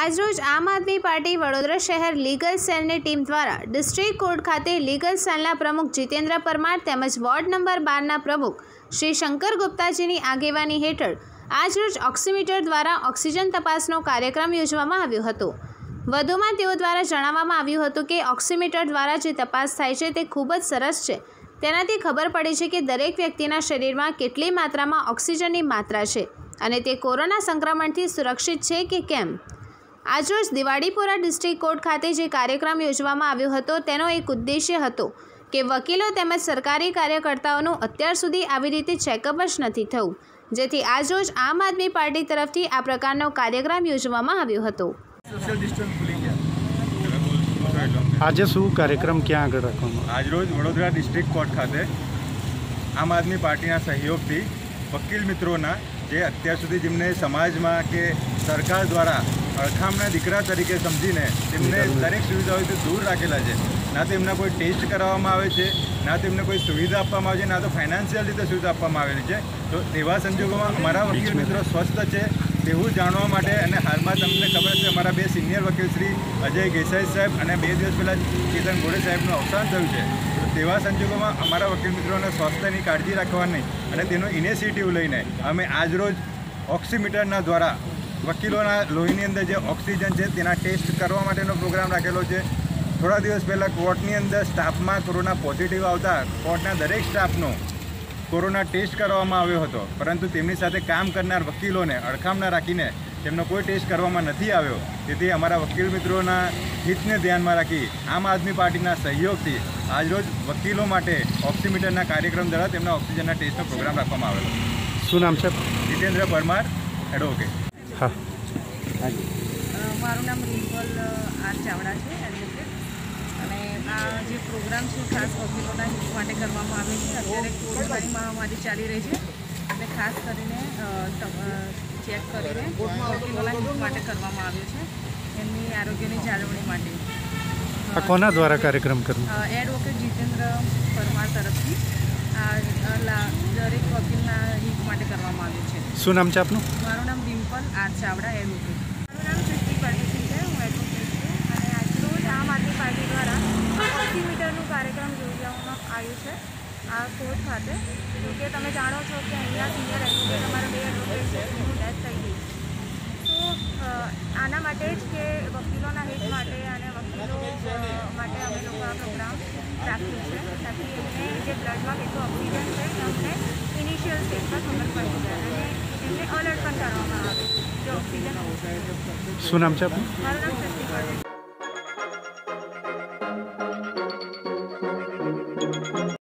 આજરોજ આમ આદમી પાર્ટી વડોદરા શહેર લીગલ સેલની ટીમ દ્વારા ડિસ્ટ્રિક્ટ કોર્ટ ખાતે લીગલ સેલના પ્રમુખ જીતેન્દ્ર પરમાર તેમજ વોર્ડ નંબર 12ના પ્રમુખ શ્રી શંકર ગુપ્તાજીની આગેવાની હેઠળ આજરોજ ઓક્સિમીટર દ્વારા ઓક્સિજન તપાસનો કાર્યક્રમ યોજવામાં આવ્યો હતો। વધુમાં તેઓ દ્વારા જણાવવામાં આવ્યું હતું કે ઓક્સિમીટર દ્વારા જે તપાસ થાય છે તે ખૂબ જ સરસ છે। તેનાથી ખબર પડે છે કે દરેક વ્યક્તિના શરીરમાં કેટલી માત્રામાં ઓક્સિજનની માત્રા છે અને તે કોરોના સંક્રમણથી સુરક્ષિત છે કે કેમ। આજરોજ દિવાળીપુરા ડિસ્ટ્રિક્ટ કોર્ટ ખાતે જે કાર્યક્રમ યોજવામાં આવ્યો હતો તેનો એક ઉદ્દેશ્ય હતો કે વકીલો તેમજ સરકારી કાર્યકર્તાઓનું અત્યાર સુધી આવી રીતે ચેકઅપ જ નથી થયું, જેથી આજરોજ આમ આદમી પાર્ટી તરફથી આ પ્રકારનો કાર્યક્રમ યોજવામાં આવ્યો હતો। આજે શું કાર્યક્રમ ક્યાં આગળ રાખવામાં? આજરોજ વડોદરા ડિસ્ટ્રિક્ટ કોર્ટ ખાતે આમ આદમી પાર્ટીના સહયોગથી વકીલ મિત્રોના જે અત્યાર સુધી જેમને સમાજમાં કે સરકાર દ્વારા અળખામના દીકરા તરીકે સમજીને તેમને દરેક સુવિધાઓથી દૂર રાખેલા છે, ના તેમના કોઈ ટેસ્ટ કરાવવામાં આવે છે, ના તેમને કોઈ સુવિધા આપવામાં આવે છે, ના તો ફાઇનાન્શિયલ રીતે સુવિધા આપવામાં આવેલી છે। તો તેવા સંજોગોમાં અમારા વકીલ મિત્રો સ્વસ્થ છે તેવું જાણવા માટે, અને હાલમાં તમને ખબર છે અમારા બે સિનિયર વકીલ શ્રી અજય ગૈસાઈ સાહેબ અને 2 દિવસ પહેલાં ચેતન ગોડે સાહેબનું અવસાન થયું છે। તેવા સંજોગોમાં અમારા વકીલ મિત્રોને સ્વાસ્થ્યની કાળજી રાખવાની અને તેનો ઇનિશિયેટિવ લઈને અમે આજરોજ ઓક્સિમીટરના દ્વારા વકીલોના લોહીની અંદર જે ઓક્સિજન છે તેના ટેસ્ટ કરવા માટેનો પ્રોગ્રામ રાખેલો છે। થોડા દિવસ પહેલાં કોર્ટની અંદર સ્ટાફમાં કોરોના પોઝિટિવ આવતા કોર્ટના દરેક સ્ટાફનો કોરોના ટેસ્ટ કરવામાં આવ્યો હતો, પરંતુ તેમની સાથે કામ કરનાર વકીલોને અડખામણા રાખીને તેમનો કોઈ ટેસ્ટ કરવામાં નથી આવ્યો। તેથી અમારા વકીલ મિત્રોના હિતને ધ્યાનમાં રાખી આમ આદમી પાર્ટીના સહયોગથી આજરોજ વકીલો માટે ઓક્સિમીટરના કાર્યક્રમ દ્વારા તેમના ઓક્સિજનના ટેસ્ટનો પ્રોગ્રામ રાખવામાં આવેલો। શું નામ છે? જિતેન્દ્ર પરમાર, એડવોકેટ। હા, મારું નામ રિમ્પલ આર ચાવડા છે, એડવોકેટ। અને આ જે પ્રોગ્રામ છે ખાસ વકીલોના હિત માટે કરવામાં આવે છે। અત્યારે કોરોનાની મહામારી ચાલી રહી છે અને ખાસ કરીને ચેક કરીને વકીલોના હિત માટે કરવામાં આવ્યો છે, એમની આરોગ્યની જાળવણી માટે। કોના દ્વારા કાર્યક્રમ કરવો? એડવોકેટ જીતેન્દ્ર પરમાર તરફથી આ દરેક વકીલના હિત માટે કરવામાં આવ્યું છે। શું નામ છે આપનું? મારું નામ ડિમ્પલ આર ચાવડા, એડવોકેટ। મારું નામ સૃષ્ટિ પરદેશી છે, હું એડવોકેટ છું। અને આજરોજ આમ આદમી પાર્ટી દ્વારા ઓક્સિમીટરનું કાર્યક્રમ યોજવામાં આવ્યું છે આ કોર્ટ ખાતે। જો કે તમે જાણો છો કે અહીંયા સિનિયર એડવોકેટ અમારા 2 એડવોકેટ છે, આના માટે જ કે વકીલોના હિત માટે અને વકીલો માટે અમે લોકો આ પ્રોગ્રામ રાખ્યો છે, તાકી એમને જે બ્લડમાં કેટલું ઓક્સિજન છે એ અમને ઇનિશિયલ સ્ટેજમાં ખબર પડી જાય અને એમને અલર્ટ પણ કરવામાં આવે જો ઓક્સિજન। શું નામ છે આપનું? મારું નામ શશિ ગોડે।